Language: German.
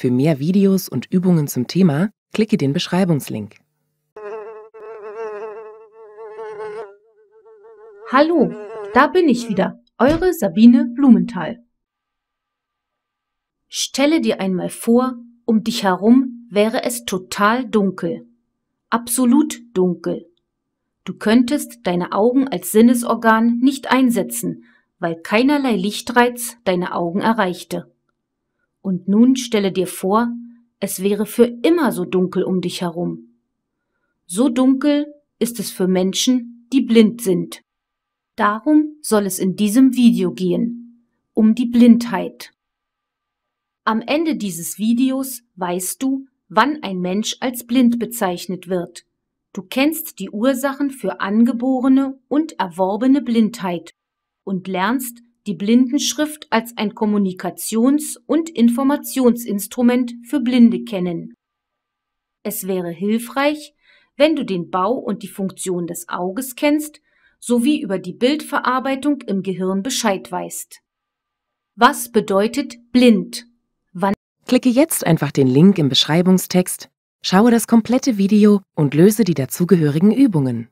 Für mehr Videos und Übungen zum Thema klicke den Beschreibungslink. Hallo, da bin ich wieder, eure Sabine Blumenthal. Stelle dir einmal vor, um dich herum wäre es total dunkel. Absolut dunkel. Du könntest deine Augen als Sinnesorgan nicht einsetzen, weil keinerlei Lichtreiz deine Augen erreichte. Und nun stelle dir vor, es wäre für immer so dunkel um dich herum. So dunkel ist es für Menschen, die blind sind. Darum soll es in diesem Video gehen, um die Blindheit. Am Ende dieses Videos weißt du, wann ein Mensch als blind bezeichnet wird. Du kennst die Ursachen für angeborene und erworbene Blindheit und lernst die Blindenschrift als ein Kommunikations- und Informationsinstrument für Blinde kennen. Es wäre hilfreich, wenn du den Bau und die Funktion des Auges kennst, sowie über die Bildverarbeitung im Gehirn Bescheid weißt. Was bedeutet blind? Wann? Klicke jetzt einfach den Link im Beschreibungstext, schaue das komplette Video und löse die dazugehörigen Übungen.